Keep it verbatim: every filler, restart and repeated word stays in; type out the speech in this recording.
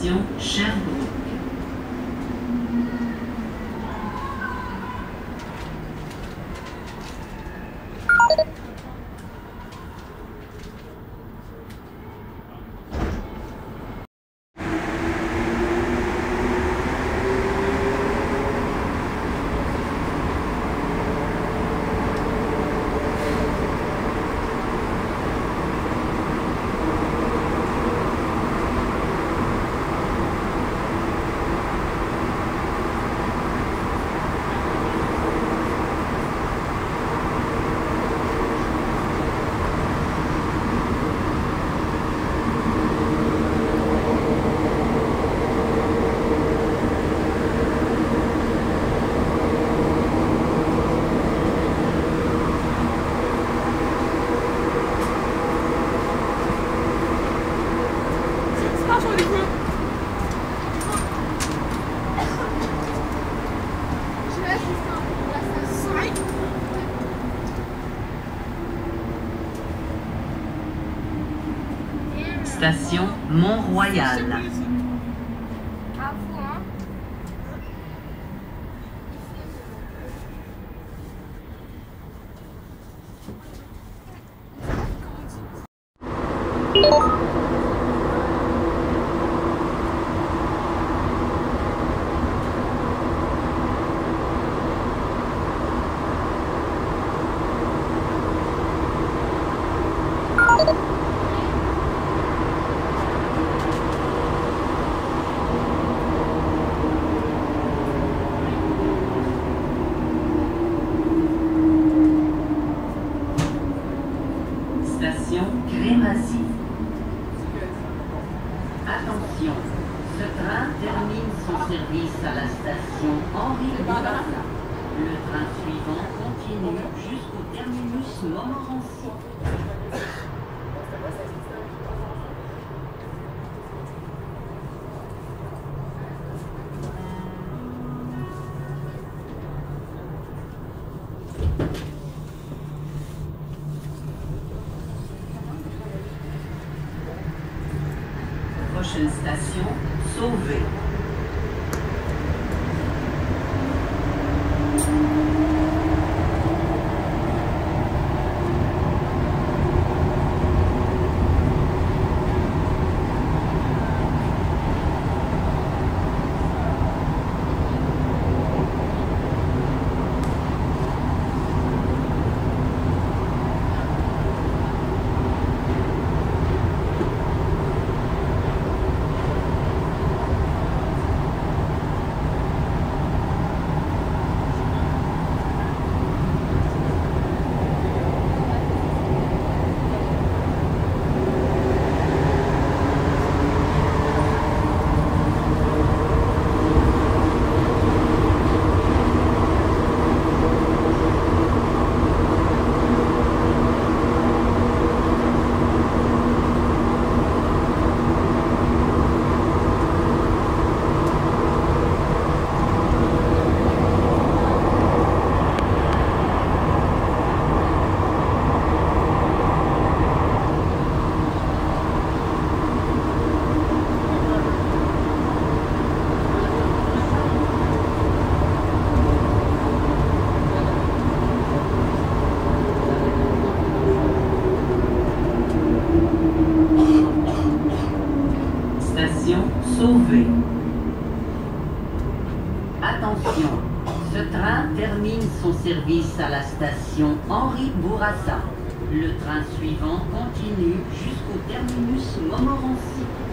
direction Cherbourg. Station Mont-Royal. Station Crémazie. Attention, ce train termine son service à la station Henri-Bourassa. Le train suivant continue jusqu'au terminus Montmorency. Prochaine station, Sauvé. Sauvé. Attention, ce train termine son service à la station Henri-Bourassa. Le train suivant continue jusqu'au terminus Montmorency.